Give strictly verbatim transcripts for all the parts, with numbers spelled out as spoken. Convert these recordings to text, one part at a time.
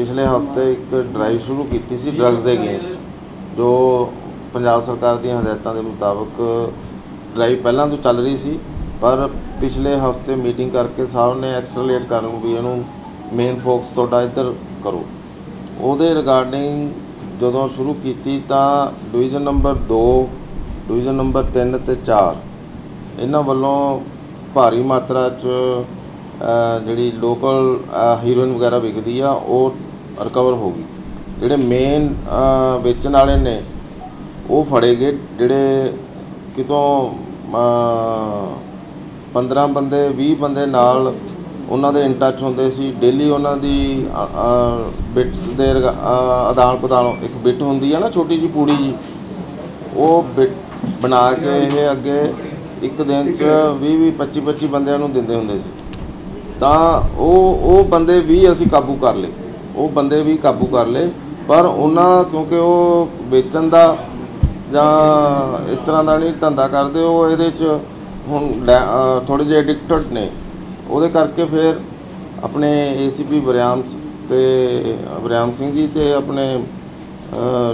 पिछले हफ्ते एक ड्राइव शुरू की थी ड्रग्स के अगेंस्ट जो पंजाब सरकार दी हदायतों के मुताबिक ड्राइव पहला तो चल रही सी पर पिछले हफ्ते मीटिंग करके साहब ने एक्सट्रलेट कर भी इनू मेन फोकस थोड़ा इधर करो। वो रिगार्डिंग जदों शुरू की डिवीज़न नंबर दो डिवीज़न नंबर तीन ते चार इन्हां वल्लों भारी मात्रा च जी लोकल हीरोइन वगैरह विकती है वह रिकवर हो गई। जोड़े मेन बेचने वाले ने वो फड़े गए जोड़े कितों पंद्रह बंदे भी बंदे नाल उन्होंने इन टच होंदे सी। डेली उन्होंने बिट्स के आदान प्रदान एक बिट होंदी है ना छोटी जी पूड़ी जी वो बिट बना के ये अगे एक दिन च भी भी पच्ची पच्ची बंदे देंदे होंदे सी। तो वो बंदे भी असी काबू कर ले वो बंदे भी काबू कर ले पर उन्हें क्योंकि वो बेचन का या इस तरह का नहीं धंधा करते वो ये हुण थोड़े जे एडिक्टेड ने वो करके फिर अपने ए सी पी बरियाम ते बरियाम सिंह जी तो अपने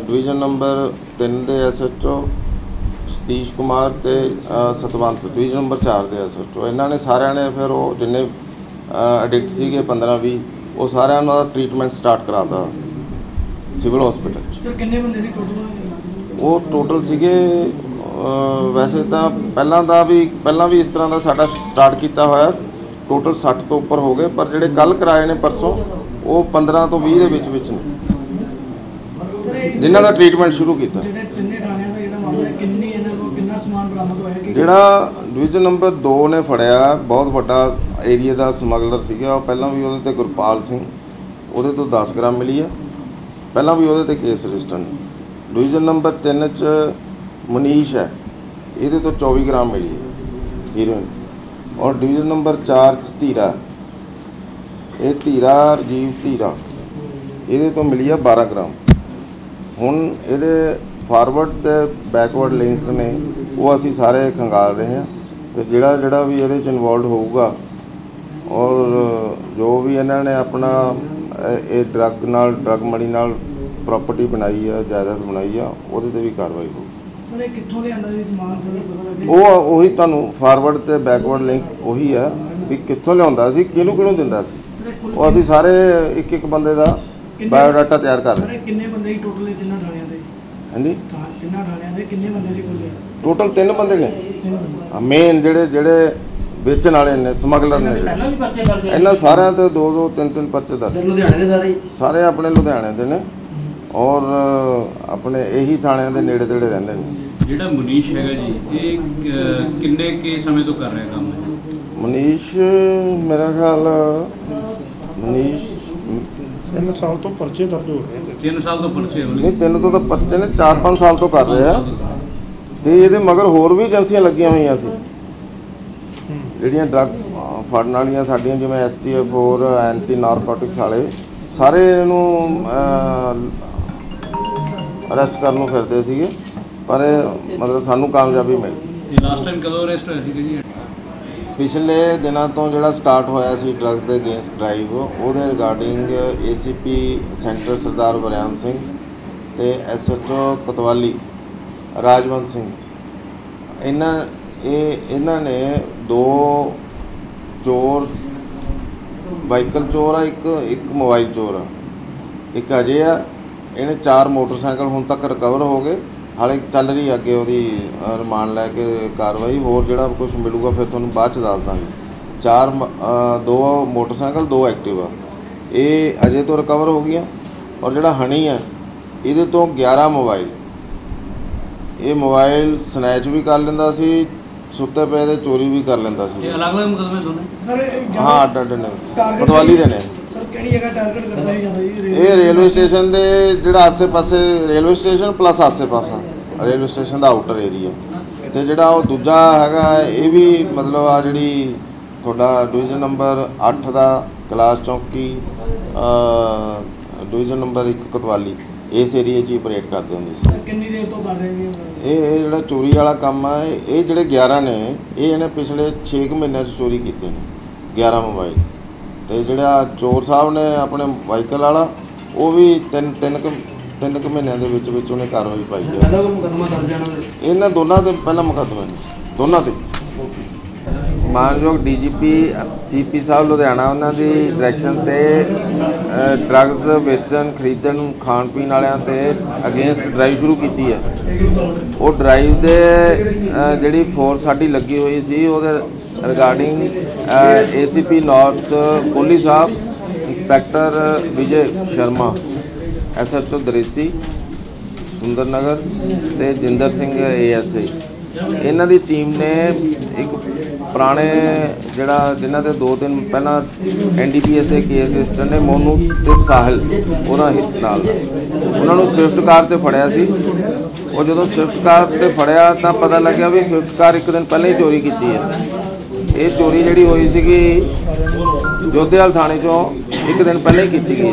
डिवीज़न नंबर तीन के S H O Satish Kumar तो सतवंत डिवीज़न नंबर चार के एस एच ओ इन्होंने सारे ने फिर वो जिन्हें एडिक्ट सीगे पंद्रह भी वो सारे उन्होंने ट्रीटमेंट स्टार्ट कराता सिविल हॉस्पिटल। वो टोटल सीगे वैसे तो पहला दा भी पहला भी इस तरह का साडा स्टार्ट किया होया टोटल साठ तो उपर हो गए पर जिहड़े कल कराए ने परसों वो पंद्रह तो बीस के विच विच ने जिन्हां दा ट्रीटमेंट शुरू किया। जिहड़ा डिवीज़न नंबर दो ने फड़िया बहुत वड्डा एरिए का समगलर सीगा पहला भी उहदे ते गुरपाल सिंह उहदे तो दस ग्राम मिली है पहला भी उहदे ते केस रजिस्टर ने। डिवीज़न नंबर तीन च मनीश है ये तो चौबीस ग्राम मिली है हीरोइन और डिवीज़न नंबर चार धीरा ये धीरा राजीव धीरा ये तो मिली है बारह ग्राम। हुण ये फारवर्ड तो बैकवर्ड लिंक ने वो असी सारे खंगाल रहे हैं तो जिहड़ा जिहड़ा भी ये इनवॉल्व होगा और जो भी इन्होंने अपना ये ड्रग नाल ड्रग मनी नाल प्रॉपर्टी बनाई है जायदाद बनाई है उहदे ते भी कार्रवाई होगी। वो उही तुहानू फारवर्ड तो बैकवर्ड लिंक उही है भी कित्थों लिआउंदा सी किहनूं किहनूं दिंदा सी वो असी सारे एक एक बंदे का बायोडाटा तैयार कर रहे हैं जी। टोटल तीन बंदे ने मेन जिहड़े जिहड़े बेचने वाले ने समगलर ने इन्होंने सारे तो दो दो तीन तीन परचे दर्ज सारे अपने लुधियाने के ने और अपने यही थाणे के नेड़े तेड़े रहंदे ने। जिहड़ा मनीष हैगा जी ये कितने के समय तो कर रहा है काम? मनीष मेरा ख्याल मनीष तीन साल तो परचे दर्ज हो रहे हैं तीन साल तो परचे नहीं तीन तो परचे ने चार पाँच साल तो कर रहे हैं तो ये मगर होर भी एजेंसियां लगियां हुई सी ਜਿਹੜੀਆਂ ड्रग ਫੜਨ ਵਾਲੀਆਂ ਸਾਡੀਆਂ ਜਿਵੇਂ एस टी एफ और एंटी नारकोटिक्स वाले सारे ਨੂੰ ਅਰੈਸਟ ਕਰਨ ਨੂੰ ਫਿਰਦੇ ਸੀਗੇ पर मतलब ਸਾਨੂੰ ਕਾਮਯਾਬੀ ਮਿਲੀ। ਲਾਸਟ ਟਾਈਮ ਕਦੋਂ ਅਰੈਸਟ ਹੋਇਆ ਸੀ ਜੀ? ਪਿਛਲੇ ਦਿਨਾਂ ਤੋਂ ਜਿਹੜਾ ਸਟਾਰਟ ਹੋਇਆ ਸੀ ਡਰੱਗਸ ਦੇ ਅਗੇਂਸਟ ਡਰਾਈਵ ਉਹਦੇ regarding A C P centre Sardar Bariam Singh ਤੇ S H O Kotwali Rajwant Singh ਇਹਨਾਂ ये इन्होंने दो चोर बाइकल चोर आ एक एक मोबाइल चोर आ एक अजय आ इन्हें चार मोटरसाइकिल हुण तक रिकवर हो गए हाले चल रही अगे उहदी रिमांड लैके कार्रवाई होर जिहड़ा कुछ मिलूगा फिर तुहानूं बाद च दस दांगे। चार दो मोटरसाइकिल दो एक्टिवा ये अजय तो रिकवर हो गई और जिहड़ा हनी है इहदे तो ग्यारह मोबाइल ये मोबाइल स्नैच भी कर लेंदा सी सुते पे दे चोरी भी कर लेंदा सी। अलग अलग मुकदमे दोने हाँ अड्डा अड्डे ने पतवाली देने ये रेलवे स्टेशन दे जिहड़ा आसे पासे रेलवे स्टेशन प्लस आसे पासा रेलवे स्टेशन का आउटर एरिया तो जिहड़ा वो दूजा हैगा ये भी मतलब आ जिहड़ी थोड़ा डिवीज़न नंबर अठ का कलास चौकी डिवीज़न नंबर एक कोतवाली इस एरिए च ही परेड करते होंगे सी। ये जो चोरी वाला काम है ये जोड़े ग्यारह ने ये इन्हें पिछले छे क महीनों चोरी किए ने ग्यारह मोबाइल तो जोड़ा चोर साहब ने अपने वाइकल वाला ਉਹ ਵੀ ਤਿੰਨ ਤਿੰਨ ਕੁ ਤਿੰਨ ਕੁ ਮਹੀਨਿਆਂ ਦੇ ਵਿੱਚ ਵਿੱਚ ਉਹਨੇ ਕਾਰਵਾਈ ਪਾਈ ਹੈ। ਇਹਨਾਂ ਦੋਨਾਂ ਦੇ ਪਹਿਲਾਂ ਮੁਕੱਦਮੇ ਨੇ ਦੋਨਾਂ 'ਤੇ। ਮਾਨਯੋਗ ਡੀ ਜੀ ਪੀ ਸੀ ਪੀ ਸਾਹਿਬ ਲੁਧਿਆਣਾ ਉਹਨਾਂ ਦੀ ਡਾਇਰੈਕਸ਼ਨ 'ਤੇ ਡਰੱਗਸ ਵੇਚਣ ਖਰੀਦਣ ਖਾਣ ਪੀਣ ਵਾਲਿਆਂ 'ਤੇ ਅਗੇਂਸਟ ਡਰਾਈਵ ਸ਼ੁਰੂ ਕੀਤੀ ਹੈ। ਉਹ ਡਰਾਈਵ ਦੇ ਜਿਹੜੀ ਫੋਰਸ ਸਾਡੀ ਲੱਗੀ ਹੋਈ ਸੀ ਉਹਦੇ regarding A C P north Kohli Sahib, inspector Vijay Sharma, S H O Daresi Sundar Nagar ते Jinder Singh A S A, इन्हां दी टीम ने एक पुराने जिहड़ा जिन्हां दे दो दिन पहला एन डी पी एस के केस रजिस्टर ने मोनू ते साहिल उहदा हित नाल उहनां नूं स्विफ्ट कार ते फड़िया सी। वो जदों स्विफ्ट कार ते फड़िया तां पता लग्या भी स्विफ्ट कार एक दिन पहले ही चोरी कीती है। ये चोरी जिहड़ी होई सीगी जोधेवाल थाने चों एक दिन पहले ही की गई।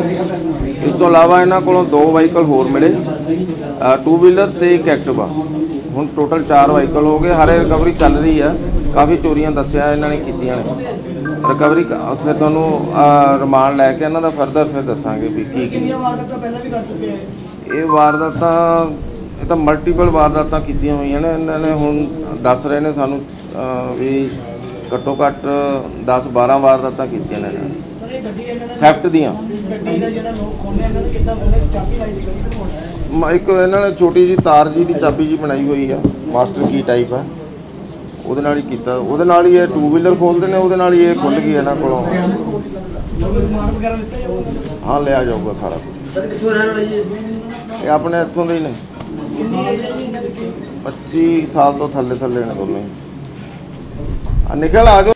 इस तो इलावा इन्हां कोलों दो वाहीकल होर मिले, टू व्हीलर तो एक एक्टिवा, हुण टोटल चार वाहीकल हो गए। हरे रिकवरी चल रही है, काफ़ी चोरियां दस्सिया इन्हां ने कीतियां ने। रिकवरी फिर तुहानूं रिमांड लैके इन्हां दा फरदर फिर दस्सांगे भी की की ये वारदातां। ये तो मल्टीपल वारदातां कीतियां होईयां ने इन्हां ने। हुण दस रहे ने सानूं भी घट्टो घट्ट दस बारह वारदातां कीतियां ने थैफ्ट दियां। एक इन्होंने छोटी जी तार जी की चाबी जी बनाई हुई है, मास्टर की टाइप है, वो किया वो टू व्हीलर खोलते हैं वो खुल गई इन्हों को। हाँ लिया जाऊगा सारा कुछ, ये अपने इतों के ही ने। पच्ची साल तो थले थले ने दोनों ही। निकल आ जाओ।